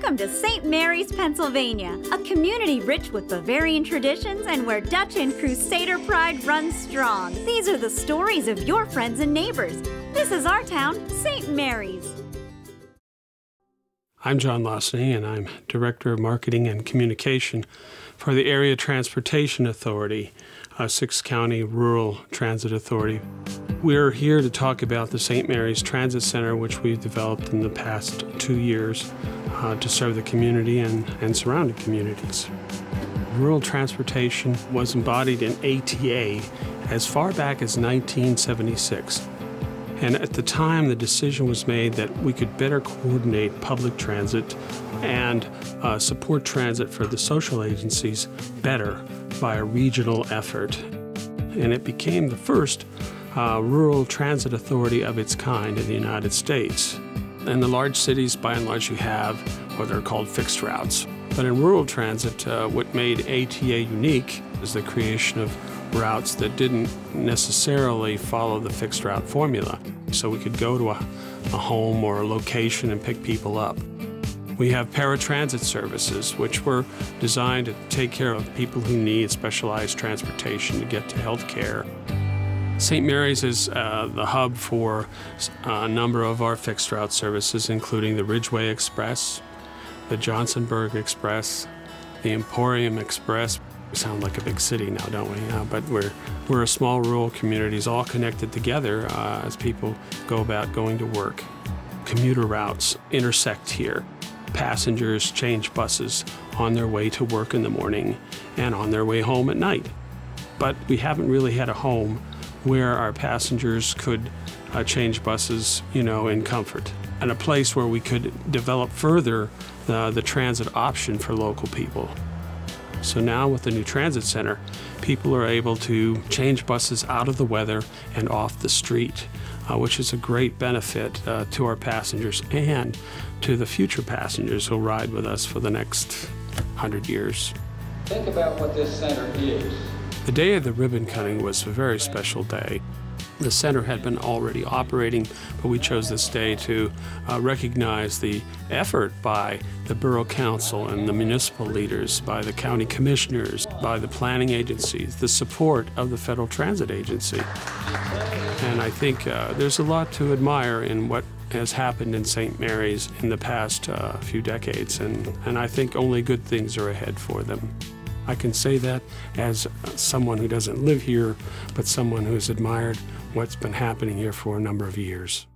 Welcome to St. Marys, Pennsylvania, a community rich with Bavarian traditions and where Dutch and Crusader pride runs strong. These are the stories of your friends and neighbors. This is our town, St. Marys. I'm John Lacny, and I'm Director of Marketing and Communication for the Area Transportation Authority, a six-county rural transit authority. We're here to talk about the St. Marys Transit Center, which we've developed in the past 2 years to serve the community and surrounding communities. Rural transportation was embodied in ATA as far back as 1976. And at the time, the decision was made that we could better coordinate public transit and support transit for the social agencies better by a regional effort. And it became the first rural transit authority of its kind in the United States. In the large cities, by and large, you have what are called fixed routes. But in rural transit, what made ATA unique is the creation of routes that didn't necessarily follow the fixed route formula. So we could go to a home or a location and pick people up. We have paratransit services, which were designed to take care of people who need specialized transportation to get to healthcare. St. Marys is the hub for a number of our fixed route services, including the Ridgeway Express, the Johnsonburg Express, the Emporium Express. We sound like a big city now, don't we? But we're a small rural communities all connected together as people go about going to work. Commuter routes intersect here. Passengers change buses on their way to work in the morning and on their way home at night. But we haven't really had a home where our passengers could change buses, you know, in comfort, and a place where we could develop further the transit option for local people. So now with the new transit center, people are able to change buses out of the weather and off the street, which is a great benefit to our passengers and to the future passengers who'll ride with us for the next 100 years. Think about what this center is. The day of the ribbon cutting was a very special day. The center had been already operating, but we chose this day to recognize the effort by the borough council and the municipal leaders, by the county commissioners, by the planning agencies, the support of the Federal Transit Agency. And I think there's a lot to admire in what has happened in St. Marys in the past few decades, and I think only good things are ahead for them. I can say that as someone who doesn't live here, but someone who's admired what's been happening here for a number of years.